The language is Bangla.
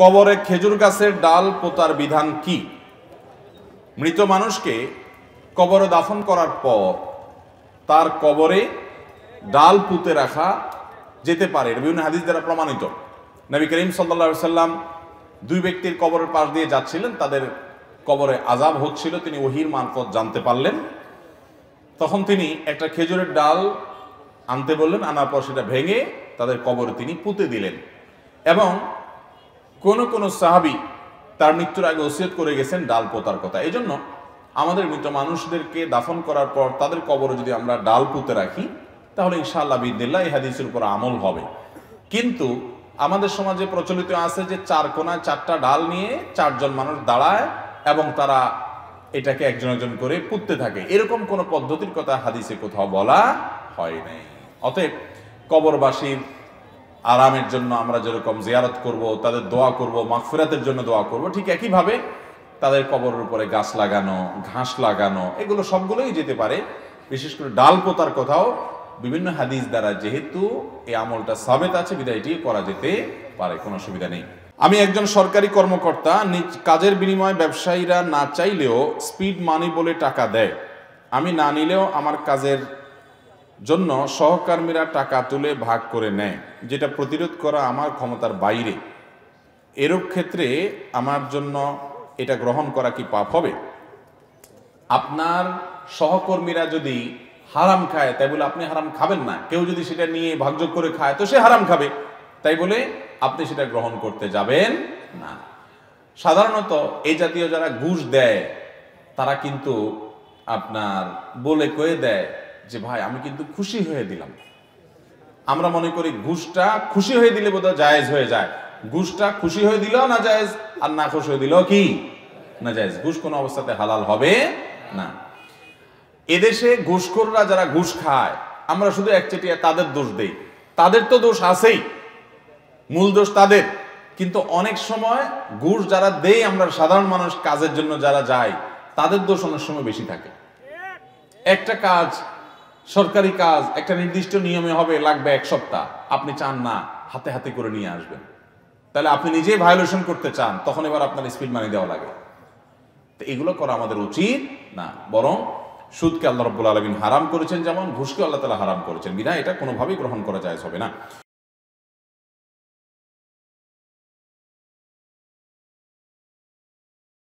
কবরে খেজুর গাছের ডাল পোতার বিধান কি? মৃত মানুষকে কবরে দাফন করার পর তার কবরে ডাল পুঁতে রাখা যেতে পারে, বিভিন্ন হাদিস দ্বারা প্রমাণিত। নবী করিম সাল্লাল্লাহু আলাইহি সাল্লাম দুই ব্যক্তির কবরের পাশ দিয়ে যাচ্ছিলেন, তাদের কবরে আযাব হচ্ছিল। তিনি ওহীর মারফত জানতে পারলেন, তখন তিনি একটা খেজুরের ডাল আনতে বললেন, আনার পর সেটা ভেঙে তাদের কবরে তিনি পুঁতে দিলেন। এবং কোন কোন সাহাবী তার মৃত্যুর আগে ওসিয়ত করে গেছেন ডাল পোতার কথা। এই জন্য আমাদের মৃত মানুষদেরকে দাফন করার পর তাদের কবরে যদি আমরা ডাল পুঁতে রাখি, তাহলে ইনশাআল্লাহ বিদিল্লাহ এই হাদিসের উপর আমল হবে। কিন্তু আমাদের সমাজে প্রচলিত আছে যে চার কোণায় চারটা ডাল নিয়ে চারজন মানুষ দাঁড়ায় এবং তারা এটাকে একজন একজন করে পুঁততে থাকে। এরকম কোনো পদ্ধতির কথা হাদিসে কোথাও বলা হয় নাই। অতএব কবরবাসীর আরামের জন্য আমরা যেরকম জিয়ারত করব, তাদের দোয়া করব, মাগফিরাতের জন্য দোয়া করব, ঠিক একইভাবে তাদের কবরের উপরে গাছ লাগানো, ঘাস লাগানো, এগুলো সবগুলোই যেতে পারে। বিশেষ করে ডাল পোতার কথাও বিভিন্ন হাদিস দ্বারা যেহেতু এই আমলটা সাবেত আছে, বিধায় এটি করা যেতে পারে, কোনো অসুবিধা নেই। আমি একজন সরকারি কর্মকর্তা, নিজ কাজের বিনিময়ে ব্যবসায়ীরা না চাইলেও স্পিড মানি বলে টাকা দেয়। আমি না নিলেও আমার কাজের জন্য সহকর্মীরা টাকা তুলে ভাগ করে নেয়, যেটা প্রতিরোধ করা আমার ক্ষমতার বাইরে। এরূপ ক্ষেত্রে আমার জন্য এটা গ্রহণ করা কি পাপ হবে? আপনার সহকর্মীরা যদি হারাম খায়, তাই বলে আপনি হারাম খাবেন না। কেউ যদি সেটা নিয়ে ভাগযোগ করে খায়, তো সে হারাম খাবে, তাই বলে আপনি সেটা গ্রহণ করতে যাবেন না। সাধারণত এই জাতীয় যারা ঘুষ দেয়, তারা কিন্তু আপনার বলে কয়ে দেয় যে ভাই আমি কিন্তু খুশি হয়ে দিলাম। আমরা মনে করি ঘুষটা খুশি হয়ে দিলে বোধহয় জায়েজ হয়ে যায়। ঘুষটা খুশি হয়ে দিলেও না জায়েজ, আর না খুশি হয়ে দিলেও কি না জায়েজ। ঘুষ কোনো অবস্থাতে হালাল হবে না। এদেশে ঘুষখোররা যারা ঘুষ খায়, আমরা শুধু একচেটিয়া তাদের দোষ দেই। তাদের তো দোষ আছেই, মূল দোষ তাদের, কিন্তু অনেক সময় ঘুষ যারা দেয় আমরা সাধারণ মানুষ কাজের জন্য যারা যায়, তাদের দোষ অনেক সময় বেশি থাকে। একটা কাজ, সরকারি কাজ, একটা নির্দিষ্ট নিয়মে হবে, লাগবে এক সপ্তাহ, আপনি চান না, হাতে হাতে করে নিয়ে আসবেন, তাহলে আপনি নিজেই ভায়োলেশন করতে চান, তখন এবার আপনার স্পিড মানি দেওয়া লাগে। তো এগুলো করা আমাদের উচিত না, বরং সুদকে আল্লাহ রাব্বুল আলামিন হারাম করেছেন, যেমন ঘুষকে আল্লাহ তাআলা হারাম করেছেন, বিধায় এটা কোনোভাবেই গ্রহণ করা যায় হবে না।